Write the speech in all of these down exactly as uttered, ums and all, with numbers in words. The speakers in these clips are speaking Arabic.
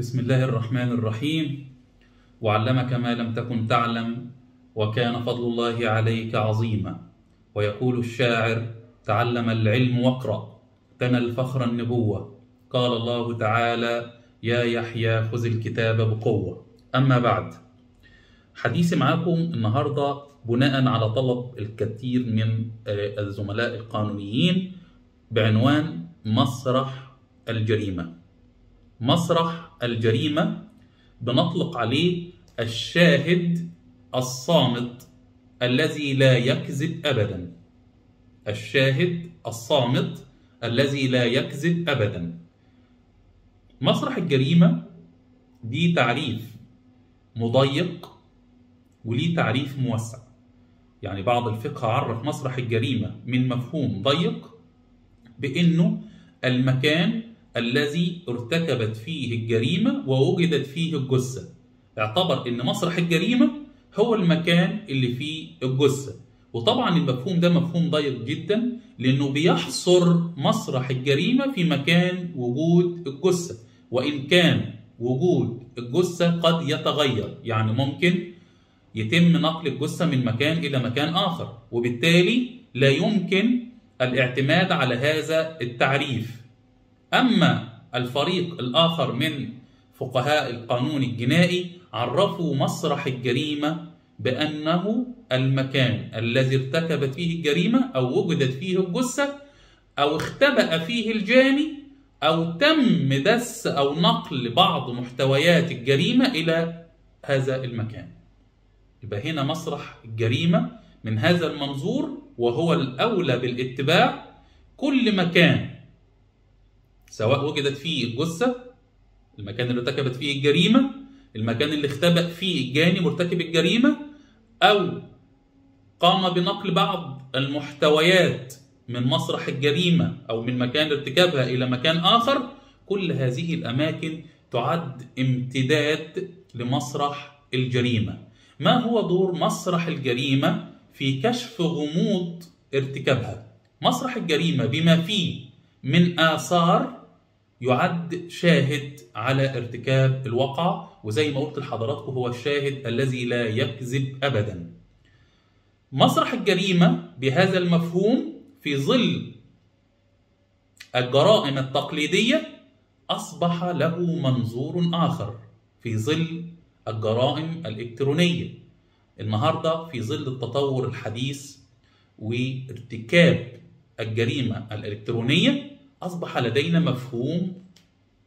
بسم الله الرحمن الرحيم. وعلمك ما لم تكن تعلم وكان فضل الله عليك عظيما. ويقول الشاعر: تعلم العلم واقرأ تنى الفخر النبوة. قال الله تعالى: يا يحيى خذ الكتاب بقوة. أما بعد، حديثي معاكم النهاردة بناء على طلب الكثير من الزملاء القانونيين بعنوان مسرح الجريمة. مسرح الجريمة بنطلق عليه الشاهد الصامت الذي لا يكذب أبدا. الشاهد الصامت الذي لا يكذب أبدا. مسرح الجريمة دي تعريف مضيق وليه تعريف موسع. يعني بعض الفقه عرف مسرح الجريمة من مفهوم ضيق بأنه المكان الذي ارتكبت فيه الجريمة ووجدت فيه الجثة. اعتبر ان مسرح الجريمة هو المكان اللي فيه الجثة. وطبعا المفهوم ده مفهوم ضيق جدا، لانه بيحصر مسرح الجريمة في مكان وجود الجثة، وان كان وجود الجثة قد يتغير. يعني ممكن يتم نقل الجثة من مكان إلى مكان آخر، وبالتالي لا يمكن الاعتماد على هذا التعريف. أما الفريق الآخر من فقهاء القانون الجنائي عرفوا مسرح الجريمة بأنه المكان الذي ارتكبت فيه الجريمة أو وجدت فيه الجثة أو اختبأ فيه الجاني أو تم دس أو نقل بعض محتويات الجريمة إلى هذا المكان. يبقى هنا مسرح الجريمة من هذا المنظور وهو الأولى بالاتباع. كل مكان سواء وجدت فيه الجثة، المكان اللي ارتكبت فيه الجريمة، المكان اللي اختبأ فيه الجاني مرتكب الجريمة، أو قام بنقل بعض المحتويات من مسرح الجريمة أو من مكان ارتكابها إلى مكان آخر، كل هذه الأماكن تعد امتداد لمسرح الجريمة. ما هو دور مسرح الجريمة في كشف غموض ارتكابها؟ مسرح الجريمة بما فيه من آثار يعد شاهد على ارتكاب الواقعة، وزي ما قلت لحضراتكم هو الشاهد الذي لا يكذب أبدا. مسرح الجريمة بهذا المفهوم في ظل الجرائم التقليدية أصبح له منظور آخر. في ظل الجرائم الإلكترونية النهاردة، في ظل التطور الحديث وارتكاب الجريمة الإلكترونية، أصبح لدينا مفهوم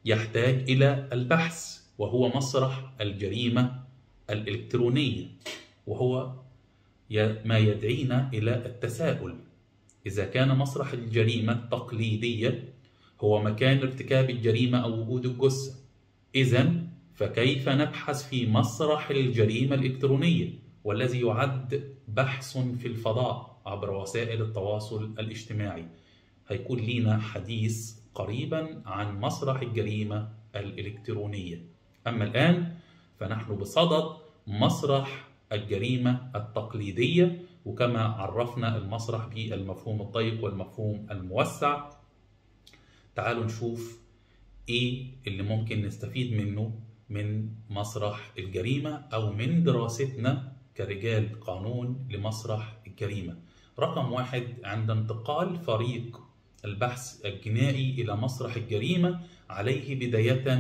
يحتاج إلى البحث، وهو مسرح الجريمة الإلكترونية، وهو ما يدعينا إلى التساؤل: إذا كان مسرح الجريمة التقليدية هو مكان ارتكاب الجريمة أو وجود الجثة، إذن فكيف نبحث في مسرح الجريمة الإلكترونية، والذي يعد بحث في الفضاء عبر وسائل التواصل الاجتماعي؟ هيكون لينا حديث قريبا عن مسرح الجريمة الإلكترونية. أما الآن فنحن بصدد مسرح الجريمة التقليدية، وكما عرفنا المسرح بالمفهوم الضيق والمفهوم الموسع. تعالوا نشوف ايه اللي ممكن نستفيد منه من مسرح الجريمة او من دراستنا كرجال قانون لمسرح الجريمة. رقم واحد، عند انتقال فريق البحث الجنائي الى مسرح الجريمة عليه بداية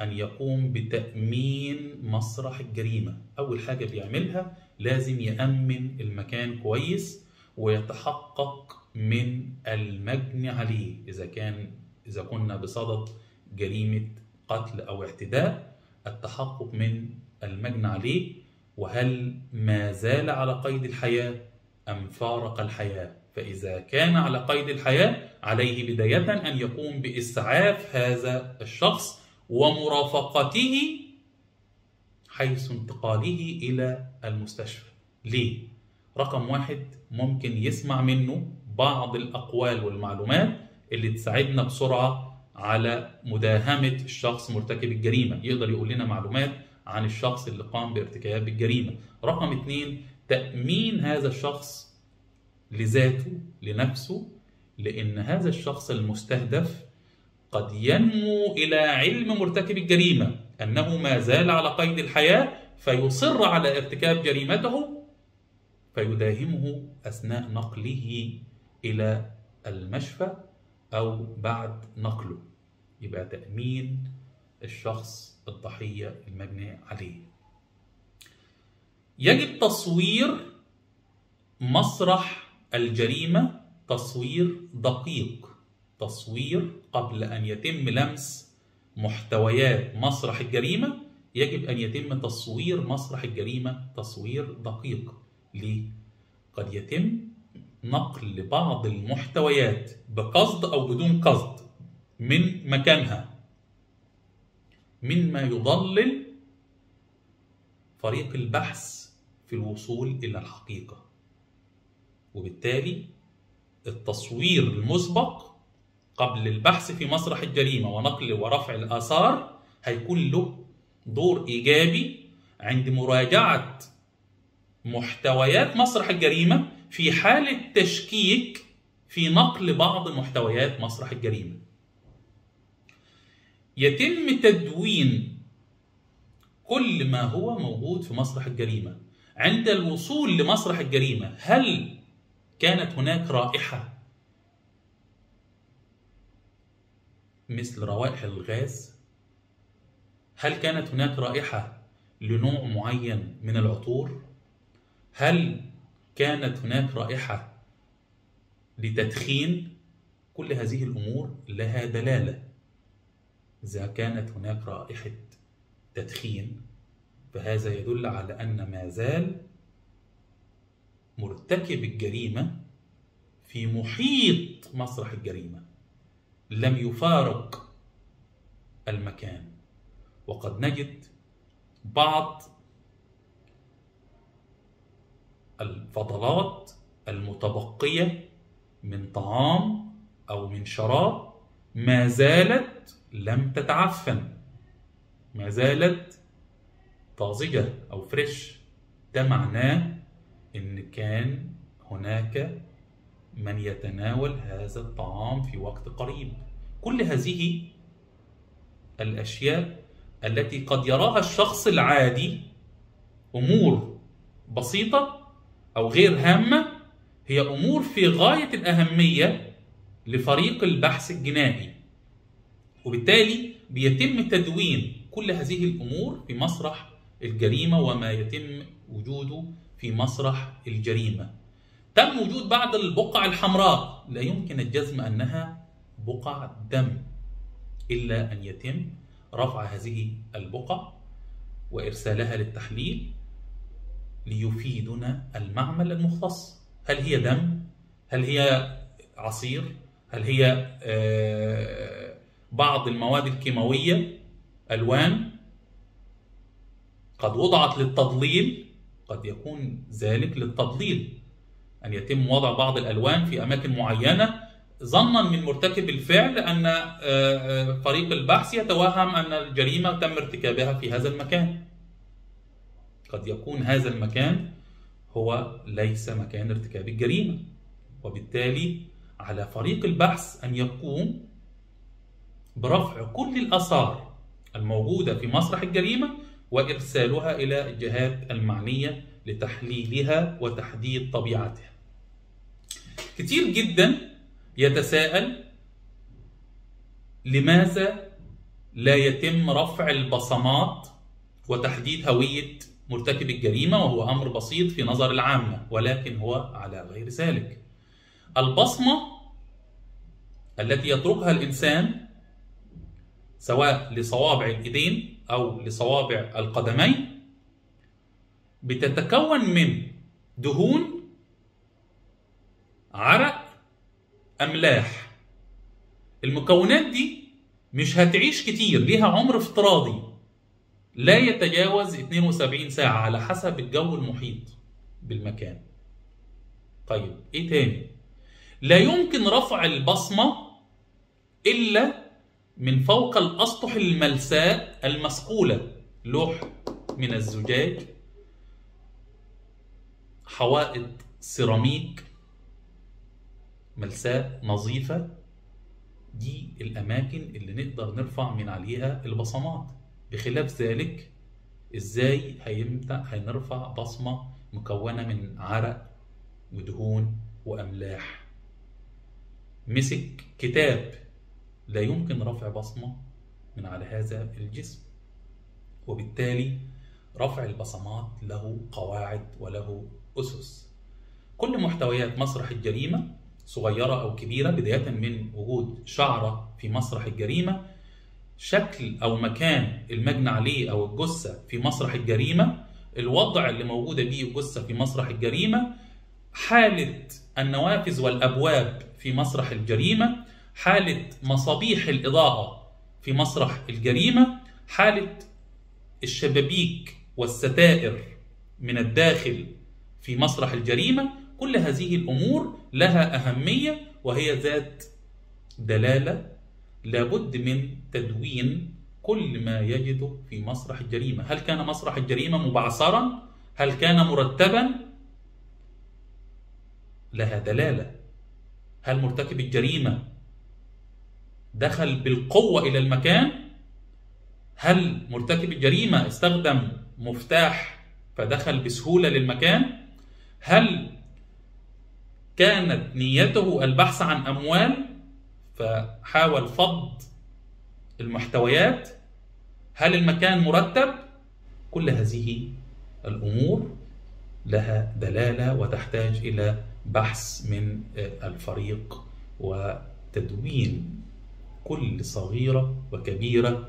أن يقوم بتأمين مسرح الجريمة. أول حاجة بيعملها لازم يأمن المكان كويس ويتحقق من المجني عليه. إذا كان إذا كنا بصدد جريمة قتل أو اعتداء، التحقق من المجني عليه، وهل ما زال على قيد الحياة أم فارق الحياة. فإذا كان على قيد الحياة عليه بداية أن يقوم بإسعاف هذا الشخص ومرافقته حيث انتقاله إلى المستشفى. ليه؟ رقم واحد، ممكن يسمع منه بعض الأقوال والمعلومات اللي تساعدنا بسرعة على مداهمة الشخص مرتكب الجريمة. يقدر يقول لنا معلومات عن الشخص اللي قام بارتكاب الجريمة. رقم اثنين، تأمين هذا الشخص لذاته لنفسه، لأن هذا الشخص المستهدف قد ينمو إلى علم مرتكب الجريمة أنه ما زال على قيد الحياة فيصر على ارتكاب جريمته فيداهمه أثناء نقله إلى المشفى أو بعد نقله، يبقى تأمين الشخص الضحية المجني عليه. يجب تصوير مسرح الجريمة تصوير دقيق، تصوير قبل أن يتم لمس محتويات مسرح الجريمة يجب أن يتم تصوير مسرح الجريمة تصوير دقيق. ليه؟ قد يتم نقل بعض المحتويات بقصد أو بدون قصد من مكانها مما يضلل فريق البحث في الوصول إلى الحقيقة، وبالتالي التصوير المسبق قبل البحث في مسرح الجريمة ونقل ورفع الآثار هيكون له دور إيجابي عند مراجعة محتويات مسرح الجريمة في حالة تشكيك في نقل بعض محتويات مسرح الجريمة. يتم تدوين كل ما هو موجود في مسرح الجريمة. عند الوصول لمسرح الجريمة هل كانت هناك رائحة مثل روائح الغاز؟ هل كانت هناك رائحة لنوع معين من العطور؟ هل كانت هناك رائحة لتدخين؟ كل هذه الأمور لها دلالة. إذا كانت هناك رائحة تدخين فهذا يدل على أن ما زال مرتكب الجريمة في محيط مسرح الجريمة، لم يفارق المكان. وقد نجد بعض الفضلات المتبقية من طعام أو من شراب ما زالت لم تتعفن، ما زالت طازجة أو فريش. ده معناه إن كان هناك من يتناول هذا الطعام في وقت قريب. كل هذه الأشياء التي قد يراها الشخص العادي أمور بسيطة أو غير هامة هي أمور في غاية الأهمية لفريق البحث الجنائي، وبالتالي بيتم تدوين كل هذه الأمور في مسرح الجريمة وما يتم وجوده في مسرح الجريمة. تم وجود بعض البقع الحمراء لا يمكن الجزم أنها بقع دم إلا أن يتم رفع هذه البقع وإرسالها للتحليل ليفيدنا المعمل المختص. هل هي دم؟ هل هي عصير؟ هل هي بعض المواد الكيماوية؟ ألوان قد وضعت للتضليل، قد يكون ذلك للتضليل، أن يتم وضع بعض الألوان في أماكن معينة ظنا من مرتكب الفعل أن فريق البحث يتوهم أن الجريمة تم ارتكابها في هذا المكان. قد يكون هذا المكان هو ليس مكان ارتكاب الجريمة، وبالتالي على فريق البحث أن يقوم برفع كل الآثار الموجودة في مسرح الجريمة وإرسالها إلى الجهات المعنية لتحليلها وتحديد طبيعتها. كتير جدا يتساءل لماذا لا يتم رفع البصمات وتحديد هوية مرتكب الجريمة، وهو أمر بسيط في نظر العامة، ولكن هو على غير ذلك. البصمة التي يتركها الإنسان سواء لصوابع الإيدين أو لصوابع القدمين بتتكون من دهون، عرق، أملاح. المكونات دي مش هتعيش كتير، ليها عمر افتراضي لا يتجاوز اثنين وسبعين ساعة على حسب الجو المحيط بالمكان. طيب إيه تاني؟ لا يمكن رفع البصمة إلا من فوق الأسطح الملساء المسقولة، لوح من الزجاج، حوائط سيراميك ملساء نظيفة، دي الأماكن اللي نقدر نرفع من عليها البصمات. بخلاف ذلك ازاي هيمتع هنرفع بصمه مكونه من عرق ودهون واملاح. مسك كتاب لا يمكن رفع بصمه من على هذا الجسم، وبالتالي رفع البصمات له قواعد وله أسس. كل محتويات مسرح الجريمة صغيرة أو كبيرة، بداية من وجود شعرة في مسرح الجريمة، شكل أو مكان المجني عليه أو الجثة في مسرح الجريمة، الوضع اللي موجودة بيه الجثة في مسرح الجريمة، حالة النوافذ والأبواب في مسرح الجريمة، حالة مصابيح الإضاءة في مسرح الجريمة، حالة الشبابيك والستائر من الداخل في مسرح الجريمة. كل هذه الأمور لها أهمية وهي ذات دلالة. لابد من تدوين كل ما يجده في مسرح الجريمة. هل كان مسرح الجريمة مبعثرا؟ هل كان مرتبا؟ لها دلالة. هل مرتكب الجريمة دخل بالقوة إلى المكان؟ هل مرتكب الجريمة استخدم مفتاح فدخل بسهولة للمكان؟ هل كانت نيته البحث عن أموال فحاول فض المحتويات؟ هل المكان مرتب؟ كل هذه الأمور لها دلالة وتحتاج إلى بحث من الفريق وتدوين كل صغيرة وكبيرة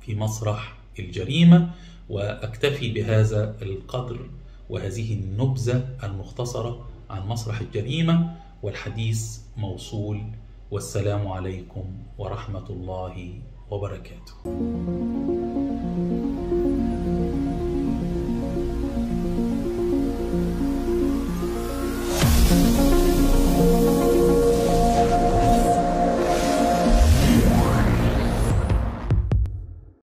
في مسرح الجريمة. وأكتفي بهذا القدر وهذه النبذة المختصرة عن مسرح الجريمة، والحديث موصول، والسلام عليكم ورحمة الله وبركاته.